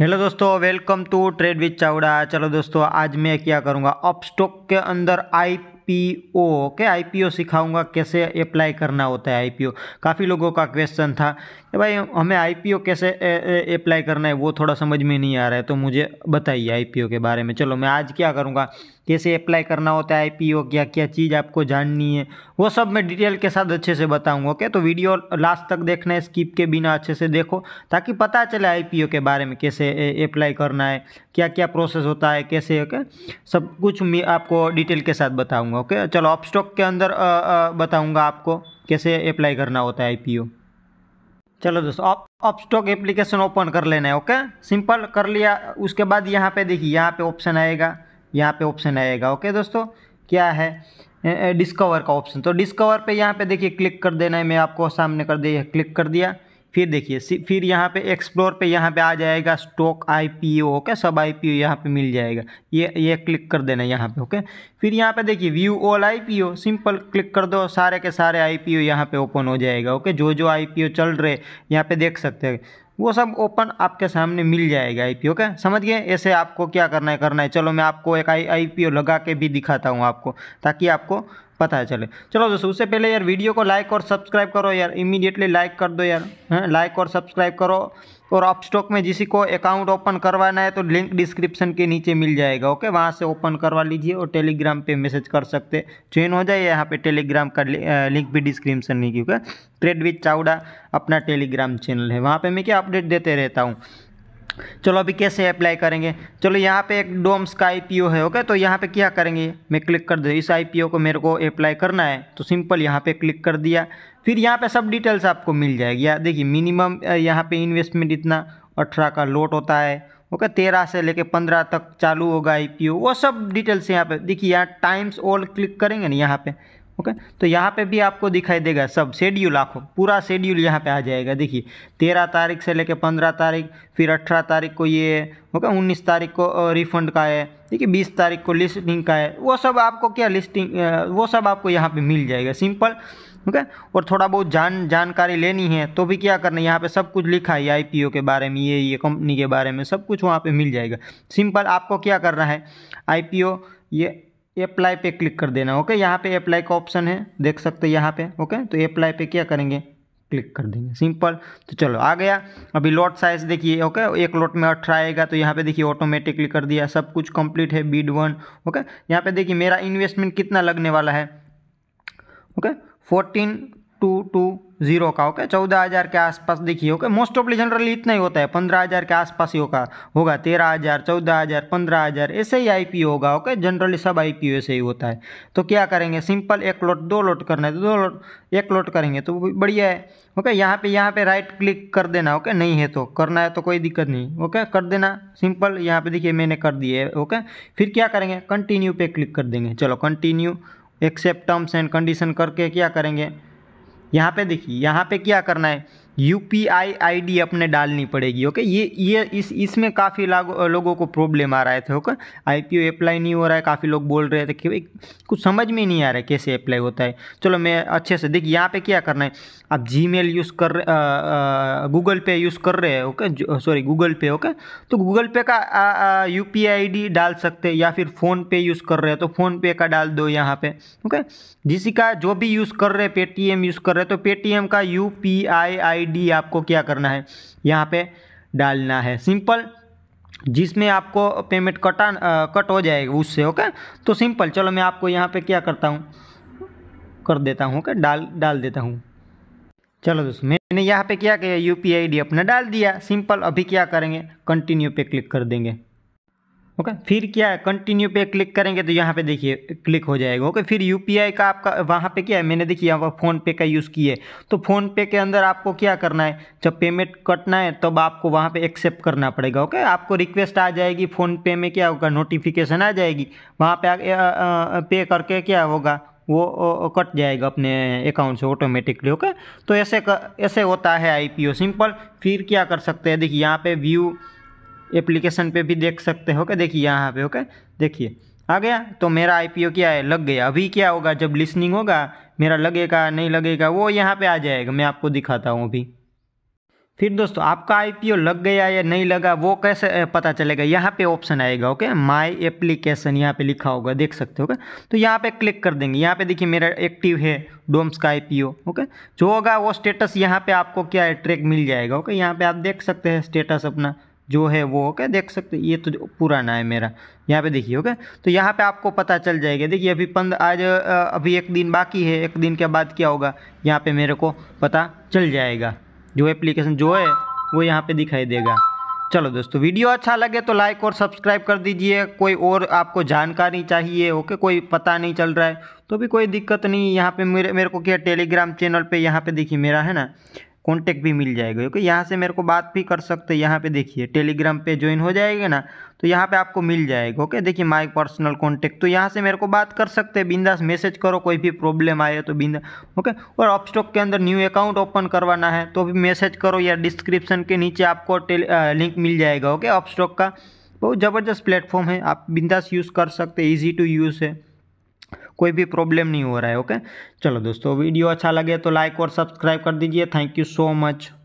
Hello दोस्तों, welcome to trade with Chavda. चलो दोस्तों, आज मैं क्या करूँगा, अपस्टॉक के अंदर IPO के IPO सिखाऊंगा कैसे अप्लाई करना होता है। IPO काफ़ी लोगों का क्वेश्चन था कि भाई हमें IPO कैसे अप्लाई करना है, वो थोड़ा समझ में नहीं आ रहा है, तो मुझे बताइए IPO के बारे में। चलो मैं आज क्या करूँगा, कैसे अप्लाई करना होता है IPO, क्या क्या चीज़ आपको जाननी है, वो सब मैं डिटेल के साथ अच्छे से बताऊँगा। ओके, तो वीडियो लास्ट तक देखना है, स्किप के बिना अच्छे से देखो, ताकि पता चले IPO के बारे में कैसे अप्लाई करना है, क्या क्या प्रोसेस होता है, कैसे। ओके, सब कुछ मैं आपको डिटेल के साथ बताऊँगा। ओके, चलो अपस्टॉक के अंदर बताऊंगा आपको कैसे अप्लाई करना होता है IPO। चलो दोस्तों, अपस्टॉक एप्लीकेशन ओपन कर लेना है। ओके, सिंपल कर लिया। उसके बाद यहाँ पे देखिए, यहाँ पे ऑप्शन आएगा, यहाँ पे ऑप्शन आएगा। ओके दोस्तों, क्या है, डिस्कवर का ऑप्शन। तो डिस्कवर पे यहाँ पे देखिए क्लिक कर देना है। मैं आपको सामने कर दिया, क्लिक कर दिया। फिर देखिए, फिर यहाँ पे एक्सप्लोर पे यहाँ पे आ जाएगा स्टॉक IPO। ओके, सब IPO यहाँ पे मिल जाएगा। ये क्लिक कर देना यहाँ पे। ओके, फिर यहाँ पे देखिए view all IPO, simple click कर दो, सारे के सारे IPO यहाँ पे ओपन हो जाएगा। ओके, जो IPO चल रहे यहाँ पे देख सकते हैं, वो सब ओपन आपके सामने मिल जाएगा IPO। ओके, समझ गए, ऐसे आपको क्या करना है चलो मैं आपको एक IPO लगा के भी दिखाता हूँ आपको, ताकि आपको पता चले। चलो दोस्तों, उससे पहले यार वीडियो को लाइक और सब्सक्राइब करो यार, इमीडिएटली लाइक कर दो यार, लाइक और सब्सक्राइब करो। और अपस्टॉक में जिसी को अकाउंट ओपन करवाना है तो लिंक डिस्क्रिप्शन के नीचे मिल जाएगा। ओके, वहाँ से ओपन करवा लीजिए और टेलीग्राम पे मैसेज कर सकते, ज्वाइन हो जाइए। यहाँ पे टेलीग्राम का लिंक भी डिस्क्रिप्शन नहीं, क्योंकि ट्रेड विद चावड़ा अपना टेलीग्राम चैनल है, वहाँ पर मैं क्या अपडेट देते रहता हूँ। चलो अभी कैसे अप्लाई करेंगे। चलो यहाँ पे एक डोम्स का IPO है। ओके, तो यहाँ पे क्या करेंगे, मैं क्लिक कर दूँ, इस IPO को मेरे को अप्लाई करना है, तो सिंपल यहाँ पे क्लिक कर दिया। फिर यहाँ पे सब डिटेल्स आपको मिल जाएगी। यहाँ देखिए, मिनिमम यहाँ पे इन्वेस्टमेंट इतना 18 का लोट होता है। ओके, 13 से लेके 15 तक चालू होगा IPO, वो सब डिटेल्स यहाँ पर देखिए। यहाँ टाइम्स ऑल क्लिक करेंगे ना यहाँ पर। ओके, तो यहाँ पे भी आपको दिखाई देगा सब शेड्यूल, आपको पूरा शेड्यूल यहाँ पे आ जाएगा। देखिए 13 तारीख से लेकर 15 तारीख, फिर 18 तारीख को ये, ओके, 19 तारीख को रिफंड का है, देखिए 20 तारीख को लिस्टिंग का है। वो सब आपको क्या लिस्टिंग, वो सब आपको यहाँ पे मिल जाएगा सिंपल। ओके, और थोड़ा बहुत जानकारी लेनी है तो भी क्या करना है, यहाँ पे सब कुछ लिखा है IPO के बारे में, ये कंपनी के बारे में सब कुछ वहाँ पर मिल जाएगा। सिंपल आपको क्या करना है, IPO ये अप्लाई पे क्लिक कर देना। ओके, यहाँ पे अप्लाई का ऑप्शन है, देख सकते हो यहाँ पे। ओके, तो अप्लाई पे क्या करेंगे, क्लिक कर देंगे सिंपल। तो चलो आ गया। अभी लॉट साइज देखिए। ओके, एक लॉट में 18 आएगा, तो यहाँ पे देखिए ऑटोमेटिकली कर दिया, सब कुछ कंप्लीट है, bid 1। ओके, यहाँ पे देखिए मेरा इन्वेस्टमेंट कितना लगने वाला है। ओके, 14,220 का। ओके, 14,000 के आसपास देखिए। ओके, मोस्ट ऑफली जनरली इतना ही होता है, 15,000 के आसपास ही होगा, 13,000, 14,000, 15,000, ऐसे ही IPO होगा। ओके, जनरली सब IPO ऐसे ही होता है। तो क्या करेंगे, सिंपल एक लॉट, दो लॉट करना है तो दो लॉट, एक लॉट करेंगे तो बढ़िया है। ओके, यहाँ पे राइट क्लिक कर देना। ओके, नहीं है तो करना है तो कोई दिक्कत नहीं। ओके, कर देना सिंपल। यहाँ पे देखिए मैंने कर दिए। ओके, फिर क्या करेंगे, कंटिन्यू पे क्लिक कर देंगे। चलो continue, accept terms and condition करके क्या करेंगे, यहाँ पे देखिए, यहाँ पे क्या करना है, UPI ID अपने डालनी पड़ेगी। ओके, ये इसमें काफ़ी लोगों को प्रॉब्लम आ रहा था। ओके, IPO अप्लाई नहीं हो रहा है, काफ़ी लोग बोल रहे थे कि भाई कुछ समझ में नहीं आ रहा है कैसे अप्लाई होता है। चलो मैं अच्छे से देखिए, यहाँ पे क्या करना है, आप Gmail यूज़ कर रहे, गूगल पे यूज़ कर रहे हैं। Okay, sorry Google Pay. Okay, तो गूगल पे का UPI ID डाल सकते हैं, या फिर फ़ोनपे यूज़ कर रहे हैं तो फ़ोनपे का डाल दो यहाँ पे। ओके, जिसी का जो भी यूज़ कर रहे, पेटीएम यूज़ कर रहे तो पेटीएम का UPI ID आपको क्या करना है, यहाँ पे डालना है सिंपल, जिसमें आपको पेमेंट कट हो जाएगा उससे। ओके, तो सिंपल चलो मैं आपको यहाँ पे क्या करता हूँ, कर देता हूँ। ओके, डाल देता हूँ। चलो दोस्तों, मैंने यहाँ पे क्या किया, UPI ID अपना डाल दिया सिंपल। अभी क्या करेंगे, कंटिन्यू पे क्लिक कर देंगे। ओके, फिर क्या है, कंटिन्यू पे क्लिक करेंगे तो यहाँ पे देखिए क्लिक हो जाएगा। ओके, फिर UPI का आपका वहाँ पे क्या है, मैंने देखिए यहाँ पर फ़ोनपे का यूज़ किया है, तो फ़ोनपे के अंदर आपको क्या करना है, जब पेमेंट कटना है तब आपको वहाँ पे एक्सेप्ट करना पड़ेगा। ओके, आपको रिक्वेस्ट आ जाएगी फ़ोनपे में, क्या होगा, नोटिफिकेशन आ जाएगी, वहाँ पर पे करके क्या होगा, वो कट जाएगा अपने अकाउंट से ऑटोमेटिकली। ओके, तो ऐसे होता है IPO सिंपल। फिर क्या कर सकते हैं, देखिए यहाँ पर व्यू एप्लीकेशन पे भी देख सकते हो। ओके, देखिए यहाँ पे। ओके, देखिए आ गया। तो मेरा IPO क्या है, लग गया। अभी क्या होगा, जब लिस्निंग होगा मेरा लगेगा नहीं लगेगा वो यहाँ पे आ जाएगा, मैं आपको दिखाता हूँ अभी। फिर दोस्तों आपका आईपीओ लग गया या नहीं लगा वो कैसे पता चलेगा, यहाँ पे ऑप्शन आएगा ओके, माय एप्लीकेशन यहाँ पे लिखा होगा, देख सकते हो ओके। तो यहाँ पे क्लिक कर देंगे, यहाँ पे देखिए मेरा एक्टिव है डोम्स का आईपीओ ओके। जो होगा वो स्टेटस यहाँ पे आपको क्या है ट्रैक मिल जाएगा ओके। यहाँ पे आप देख सकते हैं स्टेटस अपना जो है वो ओके, देख सकते ये तो पुराना है मेरा, यहाँ पे देखिए ओके। तो यहाँ पे आपको पता चल जाएगा, देखिए अभी आज अभी एक दिन बाकी है, एक दिन के बाद क्या होगा यहाँ पे मेरे को पता चल जाएगा, जो एप्लीकेशन जो है वो यहाँ पे दिखाई देगा। चलो दोस्तों वीडियो अच्छा लगे तो लाइक और सब्सक्राइब कर दीजिए। कोई और आपको जानकारी चाहिए ओके, कोई पता नहीं चल रहा है तो भी कोई दिक्कत नहीं, यहाँ पे मेरे को क्या टेलीग्राम चैनल पे यहाँ पे देखिए मेरा है ना कॉन्टेक्ट भी मिल जाएगा ओके। यहाँ से मेरे को बात भी कर सकते हैं, यहाँ पे देखिए टेलीग्राम पे ज्वाइन हो जाएगा ना तो यहाँ पे आपको मिल जाएगा ओके। देखिए माय पर्सनल कॉन्टेक्ट, तो यहाँ से मेरे को बात कर सकते हैं, बिंदास मैसेज करो, कोई भी प्रॉब्लम आए तो बिंदा ओके। और अपस्टॉक के अंदर न्यू अकाउंट ओपन करवाना है तो भी मैसेज करो या डिस्क्रिप्शन के नीचे आपको लिंक मिल जाएगा ओके। अपस्टॉक का बहुत ज़बरदस्त प्लेटफॉर्म है, आप बिंदास यूज़ कर सकते हैं, ईजी टू यूज़ है, कोई भी प्रॉब्लम नहीं हो रहा है ओके। चलो दोस्तों वीडियो अच्छा लगे तो लाइक और सब्सक्राइब कर दीजिए। Thank you so much.